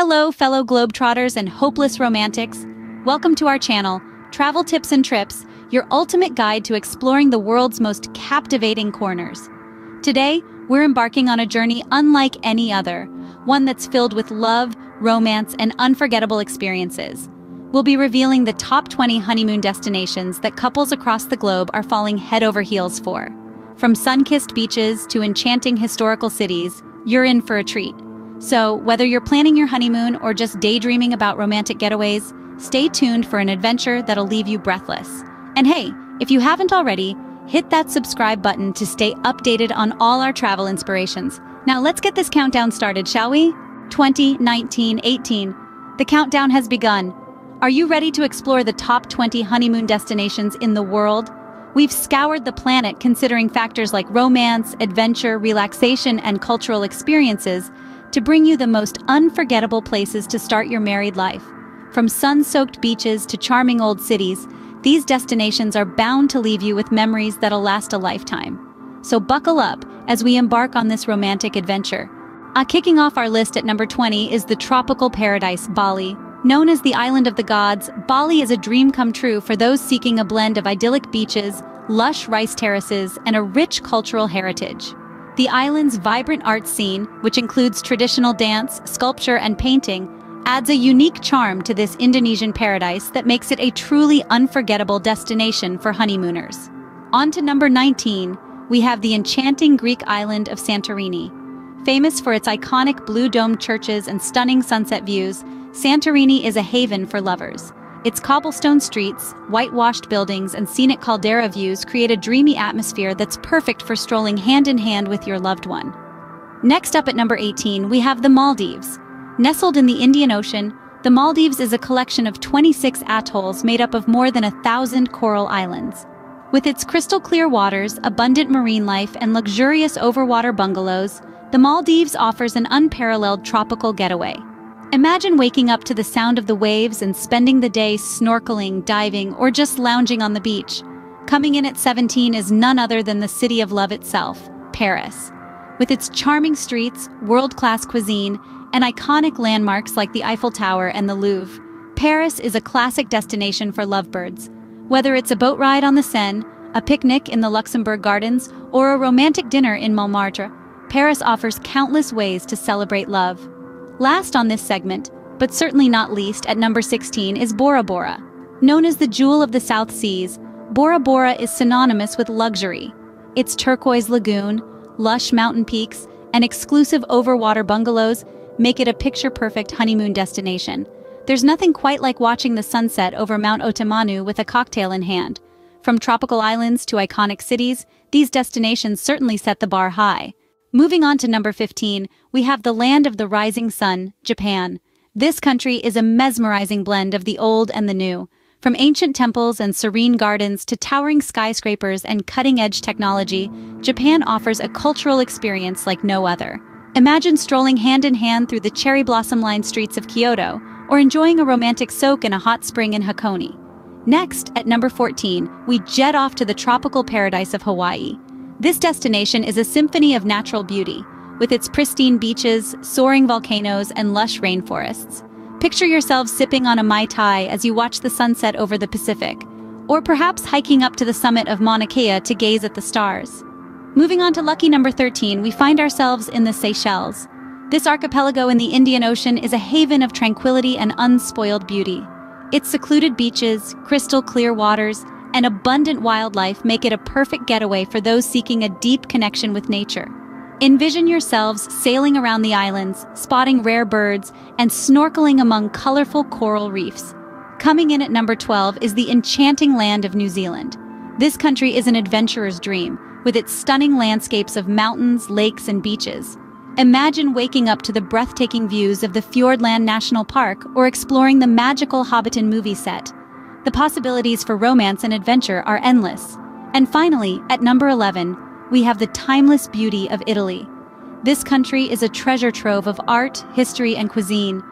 Hello, fellow globetrotters and hopeless romantics. Welcome to our channel, Travel Tips and Trips, your ultimate guide to exploring the world's most captivating corners. Today, we're embarking on a journey unlike any other, one that's filled with love, romance, and unforgettable experiences. We'll be revealing the top 20 honeymoon destinations that couples across the globe are falling head over heels for. From sun-kissed beaches to enchanting historical cities, you're in for a treat. So, whether you're planning your honeymoon or just daydreaming about romantic getaways, stay tuned for an adventure that'll leave you breathless. And hey, if you haven't already, hit that subscribe button to stay updated on all our travel inspirations. Now let's get this countdown started, shall we? 20, 19, 18. The countdown has begun. Are you ready to explore the top 20 honeymoon destinations in the world? We've scoured the planet considering factors like romance, adventure, relaxation, and cultural experiences to bring you the most unforgettable places to start your married life. From sun-soaked beaches to charming old cities, these destinations are bound to leave you with memories that'll last a lifetime. So buckle up as we embark on this romantic adventure. Kicking off our list at number 20 is the tropical paradise, Bali. Known as the Island of the Gods, Bali is a dream come true for those seeking a blend of idyllic beaches, lush rice terraces, and a rich cultural heritage. The island's vibrant art scene, which includes traditional dance, sculpture, and painting, adds a unique charm to this Indonesian paradise that makes it a truly unforgettable destination for honeymooners. On to number 19, we have the enchanting Greek island of Santorini. Famous for its iconic blue-domed churches and stunning sunset views, Santorini is a haven for lovers. Its cobblestone streets, whitewashed buildings, and scenic caldera views create a dreamy atmosphere that's perfect for strolling hand-in-hand with your loved one. Next up at number 18, we have the Maldives. Nestled in the Indian Ocean, the Maldives is a collection of 26 atolls made up of more than 1,000 coral islands. With its crystal-clear waters, abundant marine life, and luxurious overwater bungalows, the Maldives offers an unparalleled tropical getaway. Imagine waking up to the sound of the waves and spending the day snorkeling, diving, or just lounging on the beach. Coming in at 17 is none other than the city of love itself, Paris. With its charming streets, world-class cuisine, and iconic landmarks like the Eiffel Tower and the Louvre, Paris is a classic destination for lovebirds. Whether it's a boat ride on the Seine, a picnic in the Luxembourg Gardens, or a romantic dinner in Montmartre, Paris offers countless ways to celebrate love. Last on this segment, but certainly not least, at number 16 is Bora Bora. Known as the Jewel of the South Seas, Bora Bora is synonymous with luxury. Its turquoise lagoon, lush mountain peaks, and exclusive overwater bungalows make it a picture-perfect honeymoon destination. There's nothing quite like watching the sunset over Mount Otemanu with a cocktail in hand. From tropical islands to iconic cities, these destinations certainly set the bar high. Moving on to number 15, we have the land of the rising sun, Japan. This country is a mesmerizing blend of the old and the new. From ancient temples and serene gardens to towering skyscrapers and cutting-edge technology, Japan offers a cultural experience like no other. Imagine strolling hand-in-hand through the cherry blossom-lined streets of Kyoto, or enjoying a romantic soak in a hot spring in Hakone. Next, at number 14, we jet off to the tropical paradise of Hawaii. This destination is a symphony of natural beauty, with its pristine beaches, soaring volcanoes, and lush rainforests. Picture yourselves sipping on a Mai Tai as you watch the sunset over the Pacific, or perhaps hiking up to the summit of Mauna Kea to gaze at the stars. Moving on to lucky number 13, we find ourselves in the Seychelles. This archipelago in the Indian Ocean is a haven of tranquility and unspoiled beauty. Its secluded beaches, crystal-clear waters, and abundant wildlife make it a perfect getaway for those seeking a deep connection with nature. Envision yourselves sailing around the islands, spotting rare birds, and snorkeling among colorful coral reefs. Coming in at number 12 is the enchanting land of New Zealand. This country is an adventurer's dream, with its stunning landscapes of mountains, lakes, and beaches. Imagine waking up to the breathtaking views of the Fjordland National Park or exploring the magical Hobbiton movie set. The possibilities for romance and adventure are endless. And finally, at number 11, we have the timeless beauty of Italy. This country is a treasure trove of art, history, and cuisine.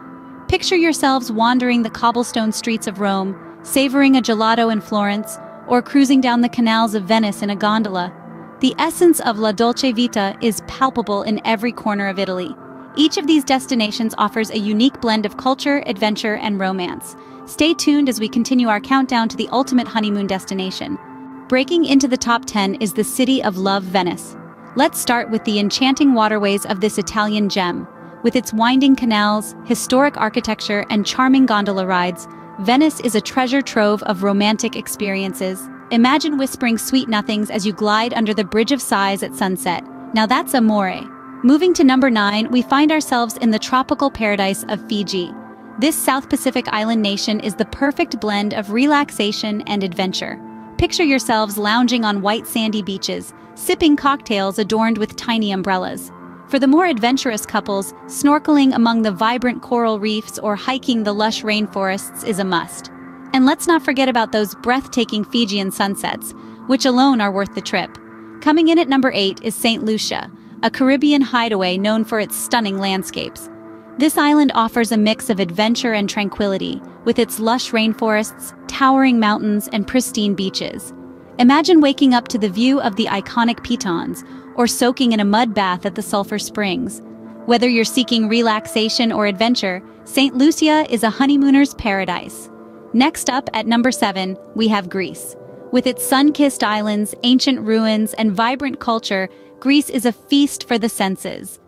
Picture yourselves wandering the cobblestone streets of Rome, savoring a gelato in Florence, or cruising down the canals of Venice in a gondola. The essence of La Dolce Vita is palpable in every corner of Italy. Each of these destinations offers a unique blend of culture, adventure, and romance. Stay tuned as we continue our countdown to the ultimate honeymoon destination. Breaking into the top 10 is the city of love, Venice. Let's start with the enchanting waterways of this Italian gem. With its winding canals, historic architecture, and charming gondola rides, Venice is a treasure trove of romantic experiences. Imagine whispering sweet nothings as you glide under the Bridge of Sighs at sunset. Now that's amore. Moving to number 9, we find ourselves in the tropical paradise of Fiji. This South Pacific island nation is the perfect blend of relaxation and adventure. Picture yourselves lounging on white sandy beaches, sipping cocktails adorned with tiny umbrellas. For the more adventurous couples, snorkeling among the vibrant coral reefs or hiking the lush rainforests is a must. And let's not forget about those breathtaking Fijian sunsets, which alone are worth the trip. Coming in at number 8 is Saint Lucia, a Caribbean hideaway known for its stunning landscapes. This island offers a mix of adventure and tranquility, with its lush rainforests, towering mountains, and pristine beaches. Imagine waking up to the view of the iconic Pitons, or soaking in a mud bath at the Sulphur Springs. Whether you're seeking relaxation or adventure, St. Lucia is a honeymooner's paradise. Next up at number 7, we have Greece. With its sun-kissed islands, ancient ruins, and vibrant culture, Greece is a feast for the senses.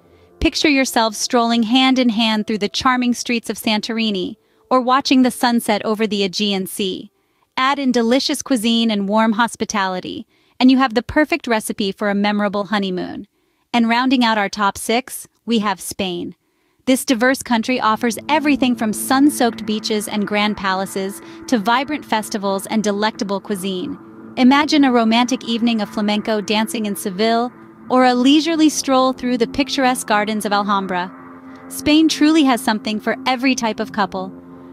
Picture yourselves strolling hand in hand through the charming streets of Santorini, or watching the sunset over the Aegean Sea. Add in delicious cuisine and warm hospitality, and you have the perfect recipe for a memorable honeymoon. And rounding out our top 6, we have Spain. This diverse country offers everything from sun-soaked beaches and grand palaces to vibrant festivals and delectable cuisine. Imagine a romantic evening of flamenco dancing in Seville, or a leisurely stroll through the picturesque gardens of Alhambra. Spain truly has something for every type of couple.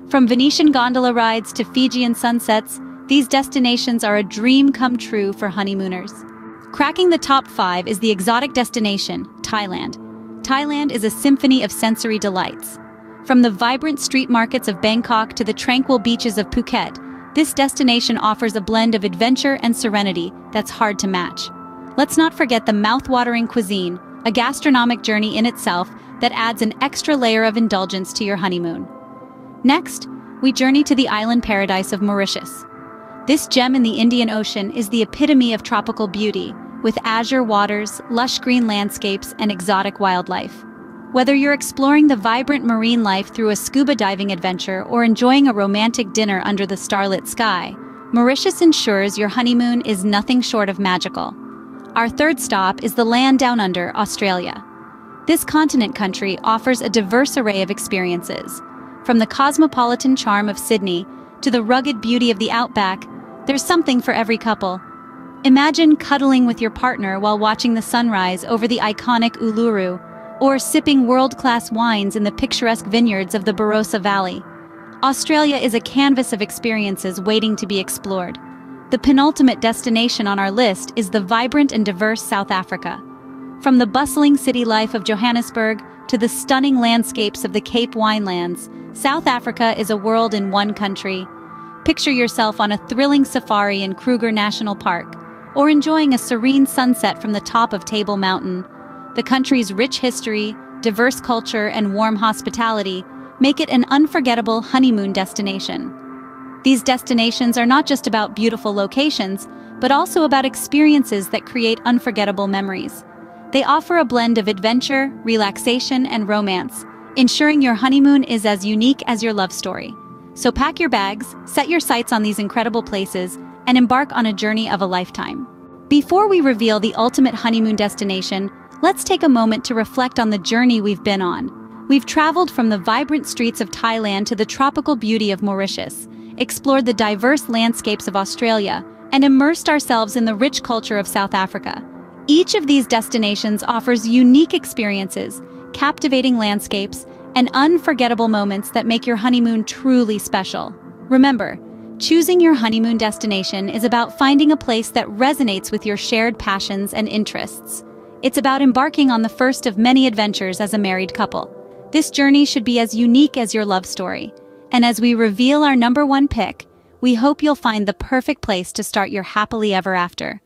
From Venetian gondola rides to Fijian sunsets, these destinations are a dream come true for honeymooners. Cracking the top 5 is the exotic destination, Thailand. Thailand is a symphony of sensory delights. From the vibrant street markets of Bangkok to the tranquil beaches of Phuket, this destination offers a blend of adventure and serenity that's hard to match. Let's not forget the mouth-watering cuisine, a gastronomic journey in itself that adds an extra layer of indulgence to your honeymoon. Next, we journey to the island paradise of Mauritius. This gem in the Indian Ocean is the epitome of tropical beauty, with azure waters, lush green landscapes, and exotic wildlife. Whether you're exploring the vibrant marine life through a scuba diving adventure or enjoying a romantic dinner under the starlit sky, Mauritius ensures your honeymoon is nothing short of magical. Our third stop is the land down under, Australia. This continent country offers a diverse array of experiences. From the cosmopolitan charm of Sydney to the rugged beauty of the outback, there's something for every couple. Imagine cuddling with your partner while watching the sunrise over the iconic Uluru, or sipping world-class wines in the picturesque vineyards of the Barossa Valley. Australia is a canvas of experiences waiting to be explored. The penultimate destination on our list is the vibrant and diverse South Africa. From the bustling city life of Johannesburg to the stunning landscapes of the Cape Winelands, South Africa is a world in one country. Picture yourself on a thrilling safari in Kruger National Park, or enjoying a serene sunset from the top of Table Mountain. The country's rich history, diverse culture, and warm hospitality make it an unforgettable honeymoon destination. These destinations are not just about beautiful locations, but also about experiences that create unforgettable memories. They offer a blend of adventure, relaxation, and romance, ensuring your honeymoon is as unique as your love story. So pack your bags, set your sights on these incredible places, and embark on a journey of a lifetime. Before we reveal the ultimate honeymoon destination, let's take a moment to reflect on the journey we've been on. We've traveled from the vibrant streets of Thailand to the tropical beauty of Mauritius, explored the diverse landscapes of Australia, and immersed ourselves in the rich culture of South Africa. Each of these destinations offers unique experiences, captivating landscapes, and unforgettable moments that make your honeymoon truly special. Remember, choosing your honeymoon destination is about finding a place that resonates with your shared passions and interests. It's about embarking on the first of many adventures as a married couple. This journey should be as unique as your love story. And as we reveal our number 1 pick, we hope you'll find the perfect place to start your happily ever after.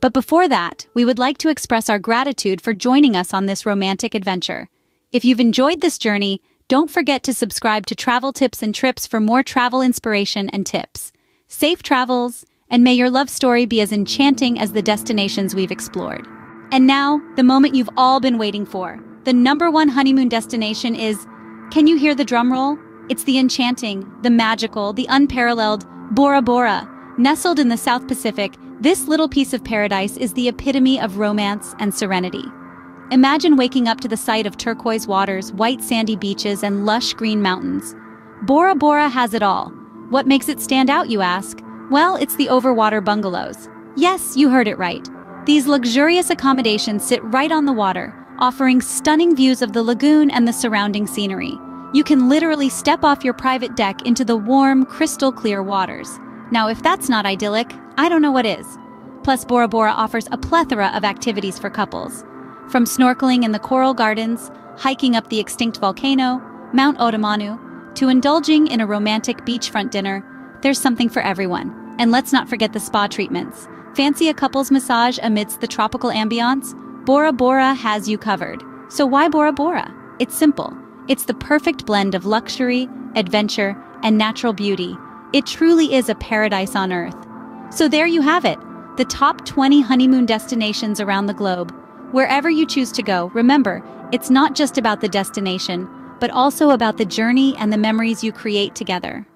But before that, we would like to express our gratitude for joining us on this romantic adventure. If you've enjoyed this journey, don't forget to subscribe to Travel Tips and Trips for more travel inspiration and tips. Safe travels, and may your love story be as enchanting as the destinations we've explored. And now, the moment you've all been waiting for. The #1 honeymoon destination is, can you hear the drum roll? It's the enchanting, the magical, the unparalleled Bora Bora. Nestled in the South Pacific, this little piece of paradise is the epitome of romance and serenity. Imagine waking up to the sight of turquoise waters, white sandy beaches, and lush green mountains. Bora Bora has it all. What makes it stand out, you ask? Well, it's the overwater bungalows. Yes, you heard it right. These luxurious accommodations sit right on the water, offering stunning views of the lagoon and the surrounding scenery. You can literally step off your private deck into the warm, crystal-clear waters. Now, if that's not idyllic, I don't know what is. Plus, Bora Bora offers a plethora of activities for couples. From snorkeling in the coral gardens, hiking up the extinct volcano, Mount Otemanu, to indulging in a romantic beachfront dinner, there's something for everyone. And let's not forget the spa treatments. Fancy a couple's massage amidst the tropical ambiance? Bora Bora has you covered. So why Bora Bora? It's simple. It's the perfect blend of luxury, adventure, and natural beauty. It truly is a paradise on earth. So there you have it, the top 20 honeymoon destinations around the globe. Wherever you choose to go, remember, it's not just about the destination, but also about the journey and the memories you create together.